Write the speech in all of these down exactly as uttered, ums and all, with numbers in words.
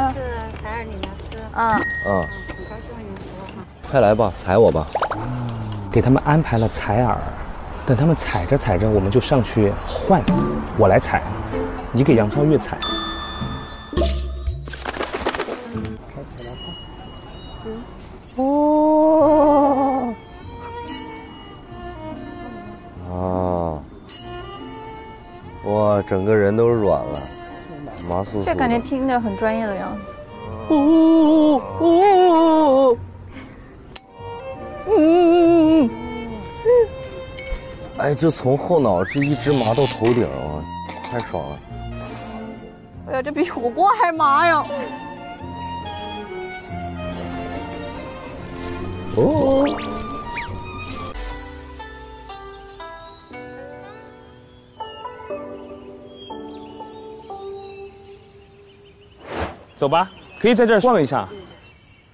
嗯，是海尔里面是。嗯嗯，很高兴为您服务哈。快来吧，踩我吧。给他们安排了采耳，等他们踩着踩着，我们就上去换，我来踩，你给杨超越踩。 哦，哦，哇，整个人都软了，麻酥酥。这感觉听着很专业的样子。哦哦哦，嗯，哎，就从后脑这一直麻到头顶啊，太爽了。哎呀，这比火锅还麻呀！ 哦，走吧，可以在这儿逛一下。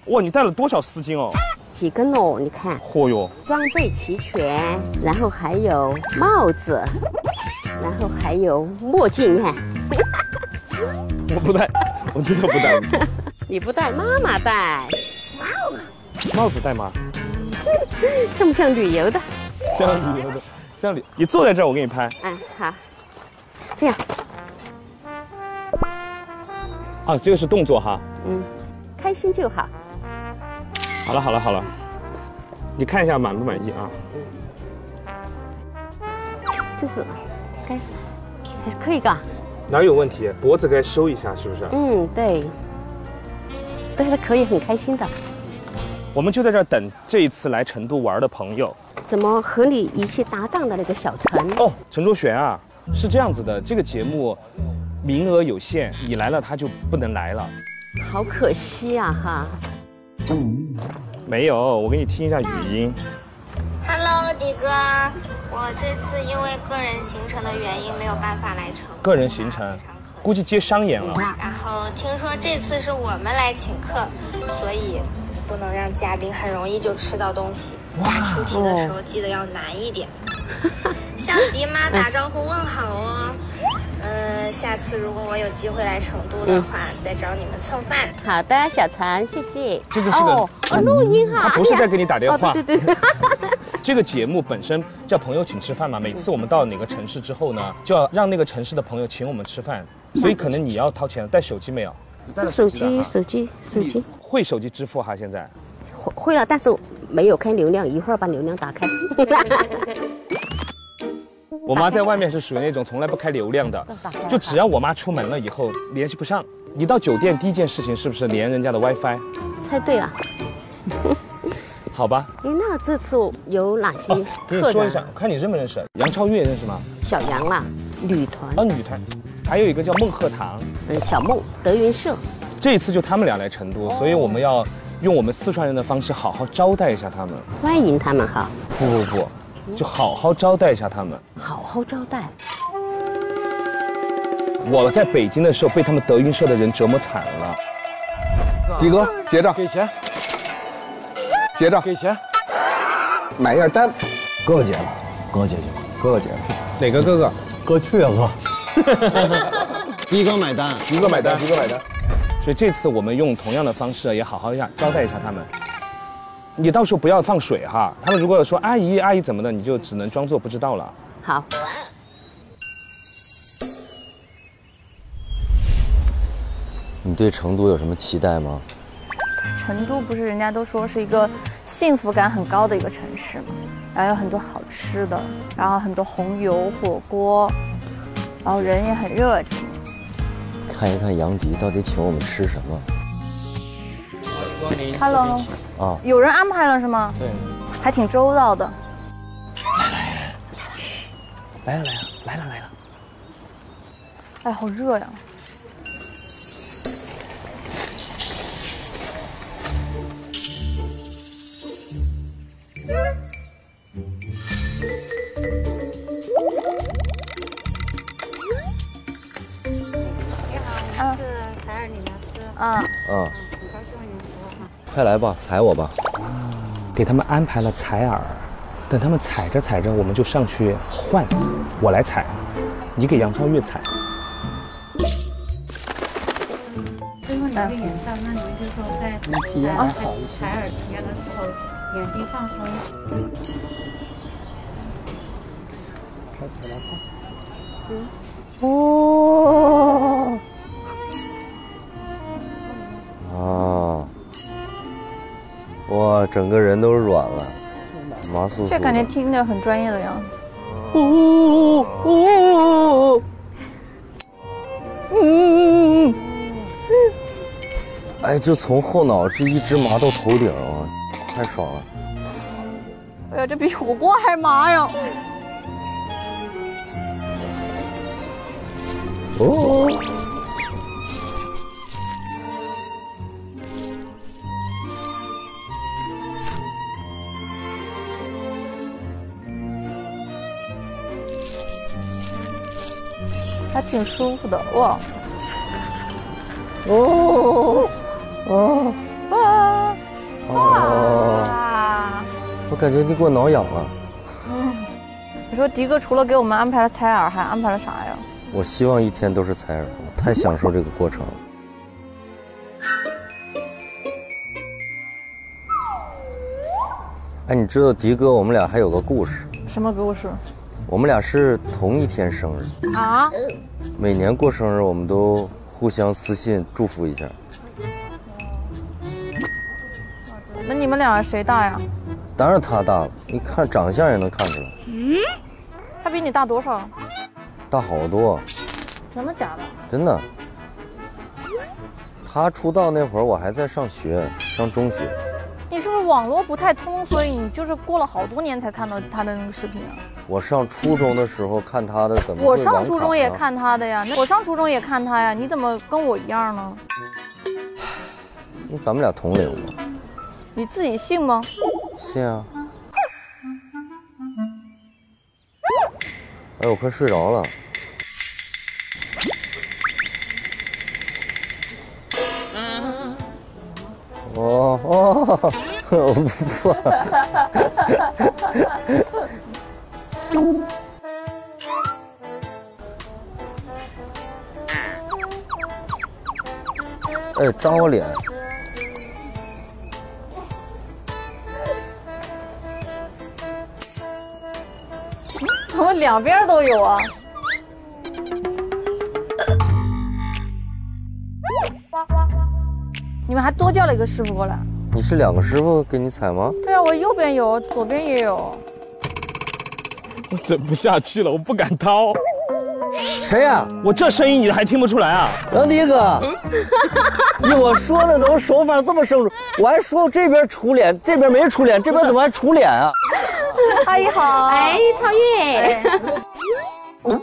哇，你带了多少丝巾哦？几根哦？你看。嚯哟，装备齐全，然后还有帽子，然后还有墨镜，看。我不戴，我真的不戴。你不戴，妈妈戴。 帽子戴吗？像不像旅游的？像旅游的，像旅。你坐在这儿，我给你拍。嗯，好。这样。啊，这个是动作哈。嗯，开心就好。好了好了好了，你看一下满不满意啊？就是，该，可以的。哪有问题？脖子该收一下，是不是？嗯，对。但是可以很开心的。 我们就在这儿等这一次来成都玩的朋友。怎么和你一起搭档的那个小陈？哦，陈卓璇啊，是这样子的，这个节目名额有限，你来了他就不能来了，好可惜啊哈。嗯、没有，我给你听一下语音。Hello， 迪哥，我这次因为个人行程的原因没有办法来成都。个人行程。 估计接商演了。然后听说这次是我们来请客，所以不能让嘉宾很容易就吃到东西。出题的时候记得要难一点，向迪妈打招呼问好哦。嗯、呃，下次如果我有机会来成都的话，嗯、再找你们蹭饭。好的，小陈，谢谢。这个是个哦，哦，录音哈、啊，他不是在给你打电话。哦、对对对。这个节目本身叫朋友请吃饭嘛，每次我们到哪个城市之后呢，就要让那个城市的朋友请我们吃饭。 所以可能你要掏钱，带手机没有？是手机，手机，手机。会手机支付哈？现在会会了，但是没有开流量，一会儿把流量打开。我妈在外面是属于那种从来不开流量的，就只要我妈出门了以后联系不上，你到酒店第一件事情是不是连人家的 WiFi？ 猜对了。好吧。哎，那这次有哪些？跟你说一下，看你认不认识杨超越，认识吗？小杨啦，女团。啊，女团。 还有一个叫孟鹤堂，嗯，小孟德云社，这一次就他们俩来成都，所以我们要用我们四川人的方式好好招待一下他们，欢迎他们哈。不不不，就好好招待一下他们，好好招待。我在北京的时候被他们德云社的人折磨惨了。迪哥，结账，给钱，结账，给钱，买一下单，哥哥结了，哥哥结去吧，哥哥结了，哪个哥哥？哥去啊哥。 迪哥买单，迪哥买单，迪哥买单。所以这次我们用同样的方式，也好好一下招待一下他们。你到时候不要放水哈，他们如果说阿姨阿姨怎么的，你就只能装作不知道了。好。你对成都有什么期待吗？成都不是人家都说是一个幸福感很高的一个城市吗？然后有很多好吃的，然后很多红油火锅。 然后人也很热情，看一看杨迪到底请我们吃什么。Hello， 啊，有人安排了是吗？对，还挺周到的。来来来，来了来了来了。哎，好热呀！嗯 嗯嗯，很高兴为您服务哈。快来吧，踩我吧。给他们安排了采耳，等他们踩着踩着，我们就上去换，我来踩，你给杨超越踩。在乎。眼上，那您就说在体验好一些，采耳体验的时候，眼睛放松。开始了吗？嗯。哦。哦。哇，整个人都软了，麻酥酥。这感觉听着很专业的样子。哦哦哦。 嗯，哎，就从后脑这一直麻到头顶啊，太爽了！哎呀，这比火锅还麻呀！哦，还挺舒服的哇！ 哦哦啊啊！我感觉你给我挠痒了。嗯，你说迪哥除了给我们安排了采耳，还安排了啥呀？我希望一天都是采耳，我太享受这个过程了。哎，你知道迪哥，我们俩还有个故事。什么故事？我们俩是同一天生日啊！每年过生日，我们都 互相私信祝福一下。那你们俩谁大呀？当然他大了，你看长相也能看出来。嗯，他比你大多少？大好多。真的假的？真的。他出道那会儿，我还在上学，上中学。你是不是网络不太通，所以你就是过了好多年才看到他的那个视频啊？ 我上初中的时候看他的，怎么？我上初中也看他的呀，我上初中也看他呀，你怎么跟我一样呢？那咱们俩同龄嘛。你自己信吗？信啊。哎，我快睡着了。哦哦，我不怕。哎，扎我脸！怎么两边都有啊？你们还多叫了一个师傅过来。你是两个师傅给你踩吗？对啊，我右边有，左边也有。 我整不下去了，我不敢掏。谁呀、啊？我这声音你还听不出来啊？杨迪哥，你我说的怎么手法这么生疏？我还说这边杵脸，这边没杵脸，这边怎么还杵脸啊？阿姨好，哎，超越。哎嗯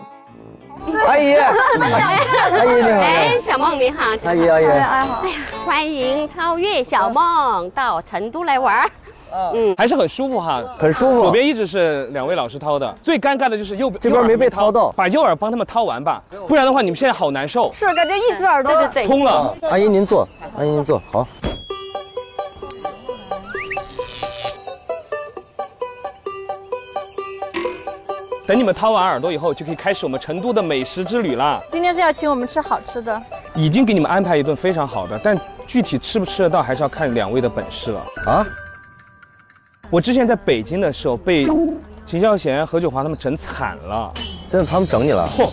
阿姨，阿姨你好。哎，小梦你好。阿姨，阿姨，阿姨好。欢迎超越小梦到成都来玩。 嗯，还是很舒服哈，很舒服。左边一直是两位老师掏的，最尴尬的就是右边这边没被掏到，把右耳帮他们掏完吧，不然的话你们现在好难受。是，感觉一只耳朵通了。阿姨您坐，阿姨您坐，好。等你们掏完耳朵以后，就可以开始我们成都的美食之旅啦。今天是要请我们吃好吃的，已经给你们安排一顿非常好的，但具体吃不吃得到，还是要看两位的本事了啊。 我之前在北京的时候被秦霄贤、何炅华他们整惨了，真的他们整你了？嚯！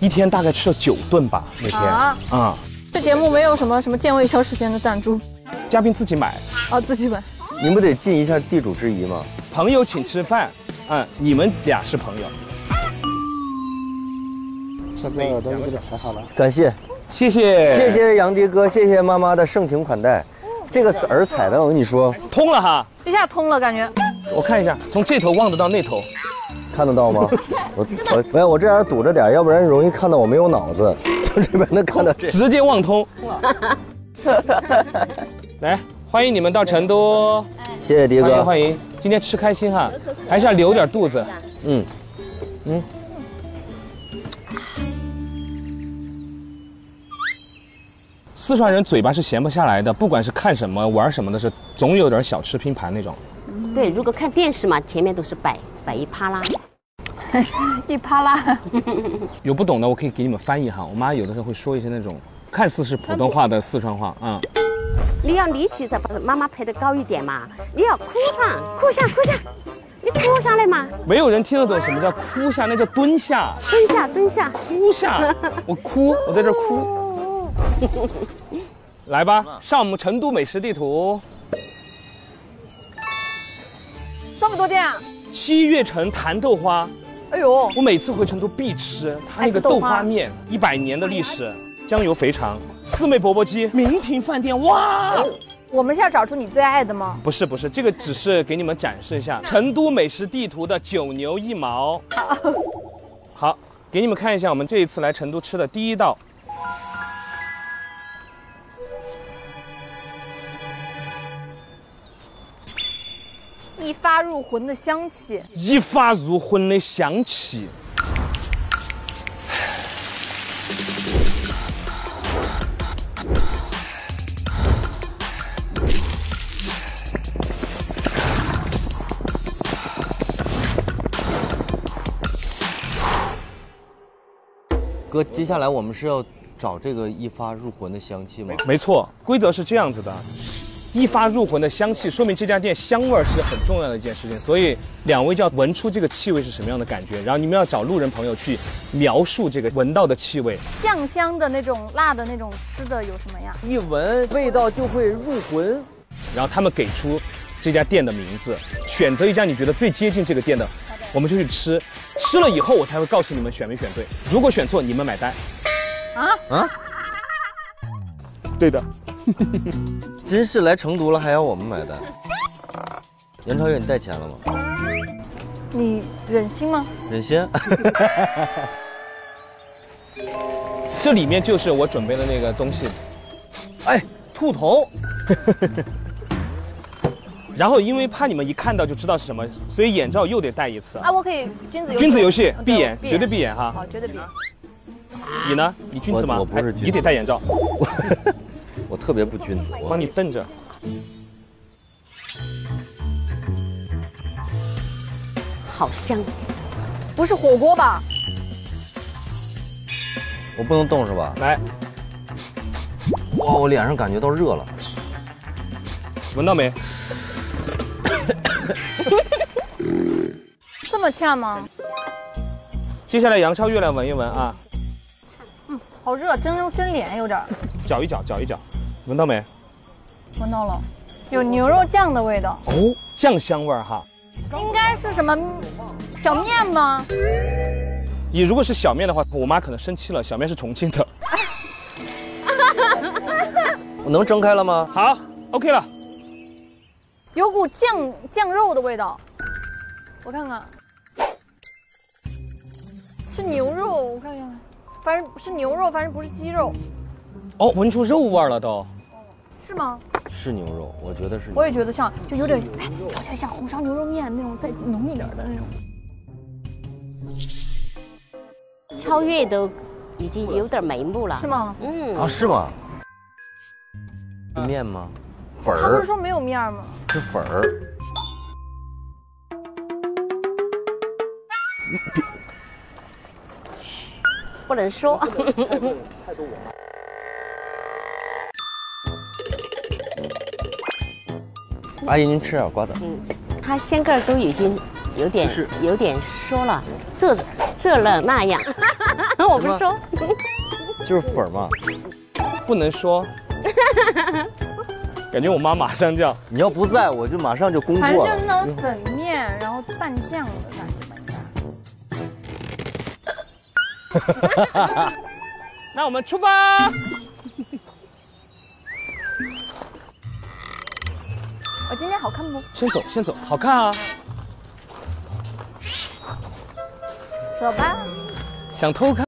一天大概吃了九顿吧，每天啊。啊这节目没有什么什么健胃消食片的赞助，嘉宾自己买啊，自己买。你们不得尽一下地主之谊吗？朋友请吃饭，嗯，你们俩是朋友。这边都给你排好了，感谢，谢谢，谢谢杨迪哥，谢谢妈妈的盛情款待。 这个耳踩的，我跟你说，通了哈，一下通了，感觉。我看一下，从这头望得到那头，看得到吗？我我没有，我这样堵着点，要不然容易看到我没有脑子。从这边能看到这，直接望通。来，欢迎你们到成都，谢谢迪哥，欢迎欢迎。今天吃开心哈，还是要留点肚子。嗯嗯。 四川人嘴巴是闲不下来的，不管是看什么、玩什么的是，是总有点小吃拼盘那种。对，如果看电视嘛，前面都是摆摆一趴啦，一趴啦。有不懂的，我可以给你们翻译哈。我妈有的时候会说一些那种看似是普通话的四川话啊。嗯 你要力气才把妈妈拍得高一点嘛！你要哭上，哭下，哭下，你哭下来嘛！没有人听得懂什么叫哭下，那叫蹲下，蹲下，蹲下，哭下，我哭，我在这哭。来吧，上我们成都美食地图。这么多店啊！七月城坛豆花，哎呦，我每次回成都必吃，它那个豆花面一百年的历史。 酱油肥肠、四妹钵钵鸡、明庭饭店，哇！我们是要找出你最爱的吗？不是不是，这个只是给你们展示一下成都美食地图的九牛一毛。好，好，给你们看一下我们这一次来成都吃的第一道。一发入魂的香气。一发入魂的香气。 哥，接下来我们是要找这个一发入魂的香气吗？没错，规则是这样子的，一发入魂的香气，说明这家店香味是很重要的一件事情。所以两位就要闻出这个气味是什么样的感觉，然后你们要找路人朋友去描述这个闻到的气味。酱香的那种、辣的那种、吃的有什么呀？一闻味道就会入魂，然后他们给出这家店的名字，选择一家你觉得最接近这个店的。 我们就去吃，吃了以后我才会告诉你们选没选对。如果选错，你们买单。啊啊！对的，真是来成都了还要我们买单。杨超越，你带钱了吗？你忍心吗？忍心。这里面就是我准备的那个东西。哎，兔头。然后因为怕你们一看到就知道是什么，所以眼罩又得戴一次啊！我可以君子君子游戏闭眼，绝对闭眼哈！好，绝对闭眼。你呢？你君子吗？我不是君子，你得戴眼罩。我特别不君子，我帮你瞪着。好香，不是火锅吧？我不能动是吧？来，哇，我脸上感觉到热了，闻到没？ 这么呛吗？接下来杨超越来闻一闻啊。嗯，好热，蒸蒸脸有点。搅一搅，搅一搅，闻到没？闻到了，有牛肉酱的味道。哦，酱香味儿哈。应该是什么小面吗？你如果是小面的话，我妈可能生气了。小面是重庆的。我能睁开了吗？好 ，OK 了。 有股酱酱肉的味道，我看看，是牛肉，我看看，反正是牛肉，反正不是鸡肉。哦，闻出肉味了都，是吗？是牛肉，我觉得是。我也觉得像，就有点，哎，有点像红烧牛肉面那种，再浓一点的那种。超越都已经有点眉目了，是吗？嗯。啊，是吗？面吗？ 粉儿，他不是说没有面吗？是粉儿。不能说。太多我了。阿姨，您吃点瓜子。嗯，他先个都已经有点有点说了，这这了那样，我不说。就是粉嘛，不能说。感觉我妈马上就要，你要不在我就马上就攻破了。反正就是那种粉面，然后拌酱的感觉。那我们出发！我今天好看不？先走，先走，好看啊！走吧。想偷看？